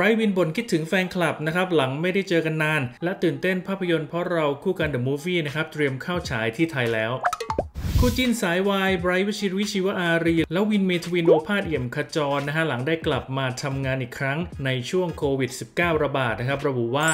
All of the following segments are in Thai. ไบรท์วินบ่นคิดถึงแฟนคลับนะครับหลังไม่ได้เจอกันนานและตื่นเต้นภาพยนตร์เพราะเราคู่กัน The Movie นะครับเตรียมเข้าฉายที่ไทยแล้วคู่จิ้นสายวายไบรท์วชิรวิชีวอารีและวินเมทวินโอภาสเอี่ยมขจรนะฮะหลังได้กลับมาทำงานอีกครั้งในช่วงโควิด -19 ระบาดนะครับระบุว่า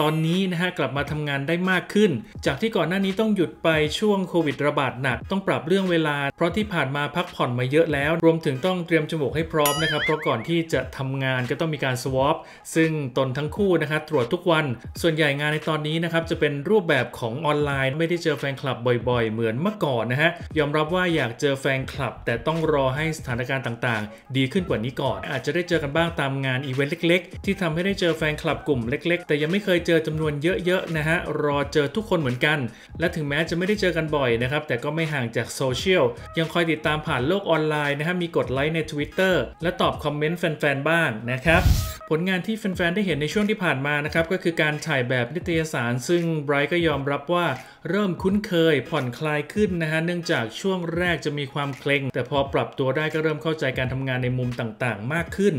ตอนนี้นะฮะกลับมาทำงานได้มากขึ้นจากที่ก่อนหน้านี้ต้องหยุดไปช่วงโควิดระบาดหนักต้องปรับเรื่องเวลาเพราะที่ผ่านมาพักผ่อนมาเยอะแล้วรวมถึงต้องเตรียมจมูกให้พร้อมนะครับเพราะก่อนที่จะทำงานก็ต้องมีการสวอปซึ่งตนทั้งคู่นะครับตรวจทุกวันส่วนใหญ่งานในตอนนี้นะครับจะเป็นรูปแบบของออนไลน์ไม่ได้เจอแฟนคลับบ่อยๆเหมือนเมื่อก่อนนะฮะยอมรับว่าอยากเจอแฟนคลับแต่ต้องรอให้สถานการณ์ต่างๆดีขึ้นกว่านี้ก่อนอาจจะได้เจอกันบ้างตามงานอีเวนต์เล็กๆที่ทำให้ได้เจอแฟนคลับกลุ่มเล็กๆแต่ยังไม่เคยเจอจำนวนเยอะๆนะฮะรอเจอทุกคนเหมือนกันและถึงแม้จะไม่ได้เจอกันบ่อยนะครับแต่ก็ไม่ห่างจากโซเชียลยังคอยติดตามผ่านโลกออนไลน์นะฮะมีกดไลค์ใน Twitter และตอบคอมเมนต์แฟนๆบ้างนะครับผลงานที่แฟนๆได้เห็นในช่วงที่ผ่านมานะครับก็คือการถ่ายแบบนิตยสารซึ่งไบรท์ก็ยอมรับว่าเริ่มคุ้นเคยผ่อนคลายขึ้นนะฮะเนื่องจากช่วงแรกจะมีความเคร่งแต่พอปรับตัวได้ก็เริ่มเข้าใจการทำงานในมุมต่างๆมากขึ้น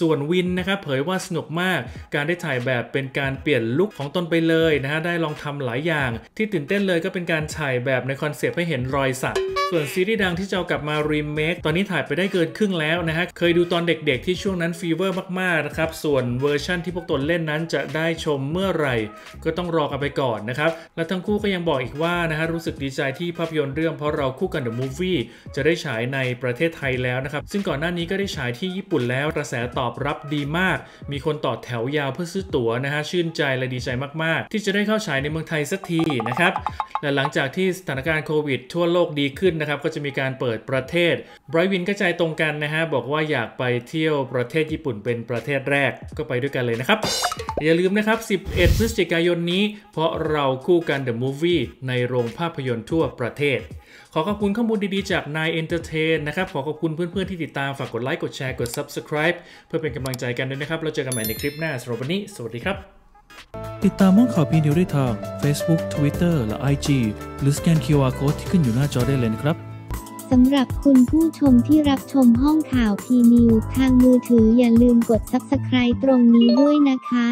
ส่วนวินนะครับเผยว่าสนุกมากการได้ถ่ายแบบเป็นการเปลี่ยนลุคของตนไปเลยนะฮะได้ลองทำหลายอย่างที่ตื่นเต้นเลยก็เป็นการถ่ายแบบในคอนเซปต์ให้เห็นรอยสักส่วนซีรีส์ดังที่จะกลับมารีเมคตอนนี้ถ่ายไปได้เกินครึ่งแล้วนะฮะเคยดูตอนเด็กๆที่ช่วงนั้นฟีเวอร์มากๆนะครับส่วนเวอร์ชั่นที่พวกตนเล่นนั้นจะได้ชมเมื่อไหร่ก็ต้องรอกันไปก่อนนะครับและทั้งคู่ก็ยังบอกอีกว่านะฮะรู้สึกดีใจที่ภาพยนตร์เรื่องเพราะเราคู่กัน The Movie จะได้ฉายในประเทศไทยแล้วนะครับซึ่งก่อนหน้านี้ก็ได้ฉายที่ญี่ปุ่นแล้วกระแสตอบรับดีมากมีคนต่อแถวยาวเพื่อซื้อตั๋วนะฮะชื่นใจและดีใจมากๆที่จะได้เข้าฉายในเมืองไทยสักทีนะครับและหลังจากที่สถานการณ์โควิดทั่วโลกดีขึ้นนะครับก็จะมีการเปิดประเทศไบรท์วินก็ใจตรงกันนะฮะบอกว่าอยากไปเที่ยวประเทศญี่ปุ่นเป็นประเทศแรกก็ไปด้วยกันเลยนะครับอย่าลืมนะครับ11 พฤศจิกายนนี้เพราะเราคู่กัน The Movie ในโรงภาพยนตร์ทั่วประเทศขอขอบคุณข้อมูลดีๆจาก Nine Entertain นะครับขอขอบคุณเพื่อนๆที่ติดตามฝากกดไลค์กดแชร์กด Subscribe เพื่อเป็นกำลังใจกันด้วยนะครับเราเจอกันใหม่ในคลิปหน้าสำหรับวันนี้สวัสดีครับติดตามห้องข่าวพีนิวได้ทาง Facebook Twitter และ IG หรือสแกน QR Code ที่ขึ้นอยู่หน้าจอได้เลยนะครับสำหรับคุณผู้ชมที่รับชมห้องข่าวพีนิวทางมือถืออย่าลืมกด Subscribe ตรงนี้ด้วยนะคะ